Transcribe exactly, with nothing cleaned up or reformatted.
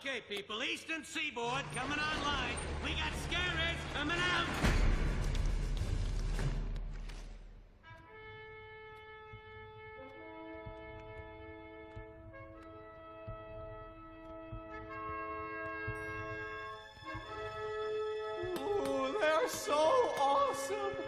Okay, people, Eastern Seaboard coming online. We got scarers coming out. Ooh, they're so awesome.